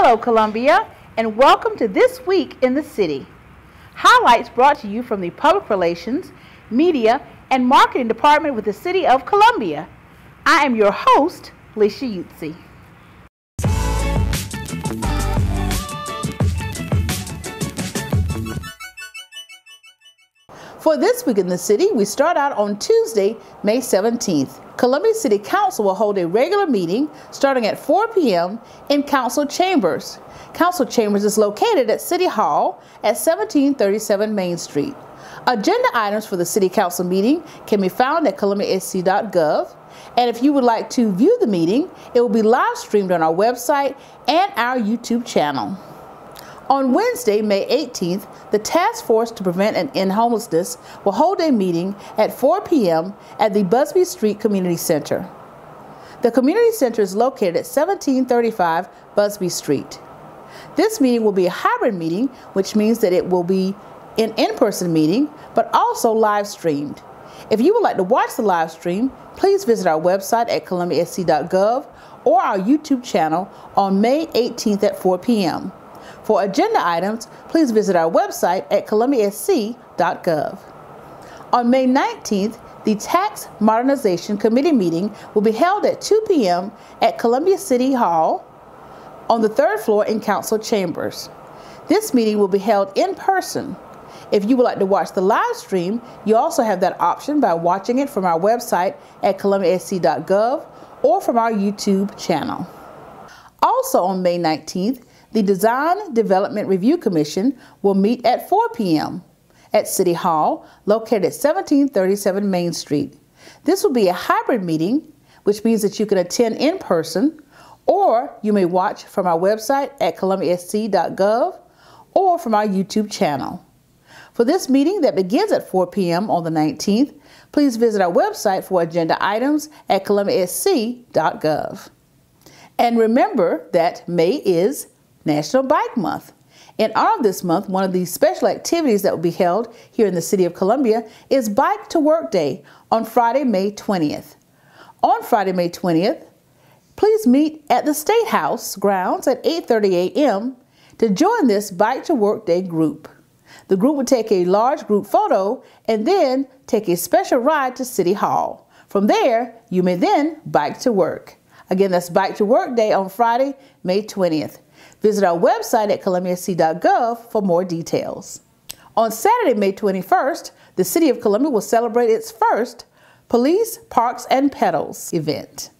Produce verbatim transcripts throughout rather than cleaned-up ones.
Hello, Columbia, and welcome to This Week in the City. Highlights brought to you from the Public Relations, Media, and Marketing Department with the City of Columbia. I am your host, Lisha Yutzi. For This Week in the City, we start out on Tuesday, May seventeenth. Columbia City Council will hold a regular meeting starting at four p m in Council Chambers. Council Chambers is located at City Hall at seventeen thirty-seven Main Street. Agenda items for the City Council meeting can be found at Columbia S C dot gov. And if you would like to view the meeting, it will be live streamed on our website and our YouTube channel. On Wednesday, May eighteenth, the Task Force to Prevent and End Homelessness will hold a meeting at four p m at the Busby Street Community Center. The community center is located at seventeen thirty-five Busby Street. This meeting will be a hybrid meeting, which means that it will be an in-person meeting, but also live streamed. If you would like to watch the live stream, please visit our website at Columbia S C dot gov or our YouTube channel on May eighteenth at four p m For agenda items, please visit our website at Columbia S C dot gov. On May nineteenth, the Tax Modernization Committee meeting will be held at two p m at Columbia City Hall on the third floor in Council Chambers. This meeting will be held in person. If you would like to watch the live stream, you also have that option by watching it from our website at Columbia S C dot gov or from our YouTube channel. Also on May nineteenth, the Design Development Review Commission will meet at four p m at City Hall, located at seventeen thirty-seven Main Street. This will be a hybrid meeting, which means that you can attend in person, or you may watch from our website at Columbia S C dot gov or from our YouTube channel. For this meeting that begins at four p m on the nineteenth, please visit our website for agenda items at Columbia S C dot gov. And remember that May is National Bike Month. In honor of this month, one of the special activities that will be held here in the City of Columbia is Bike to Work Day on Friday, May twentieth. On Friday, May twentieth, please meet at the State House grounds at eight thirty a m to join this Bike to Work Day group. The group will take a large group photo and then take a special ride to City Hall. From there, you may then bike to work. Again, that's Bike to Work Day on Friday, May twentieth. Visit our website at Columbia S C dot gov for more details. On Saturday, May twenty-first, the City of Columbia will celebrate its first Police, Parks and Pedals event.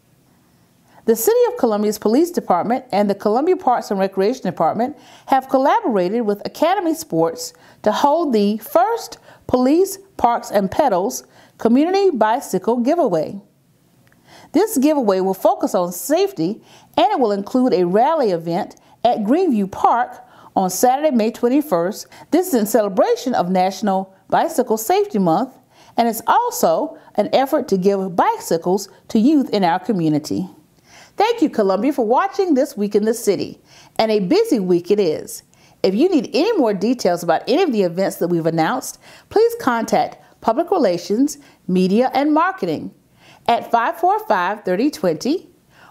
The City of Columbia's Police Department and the Columbia Parks and Recreation Department have collaborated with Academy Sports to hold the first Police, Parks and Pedals Community Bicycle Giveaway. This giveaway will focus on safety, and it will include a rally event at Greenview Park on Saturday, May twenty-first. This is in celebration of National Bicycle Safety Month, and it's also an effort to give bicycles to youth in our community. Thank you, Columbia, for watching This Week in the City, and a busy week it is. If you need any more details about any of the events that we've announced, please contact Public Relations, Media, and Marketing at five four five, three oh two oh,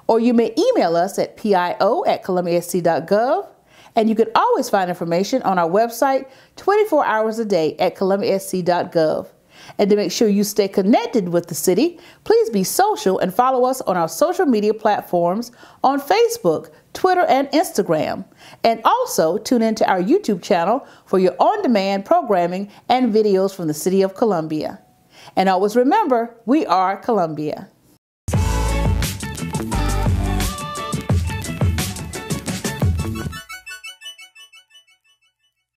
or you may email us at P I O at Columbia S C dot gov, and you can always find information on our website twenty-four hours a day at Columbia S C dot gov. And to make sure you stay connected with the city, please be social and follow us on our social media platforms on Facebook, Twitter, and Instagram. And also tune into our YouTube channel for your on-demand programming and videos from the City of Columbia. And always remember, we are Columbia.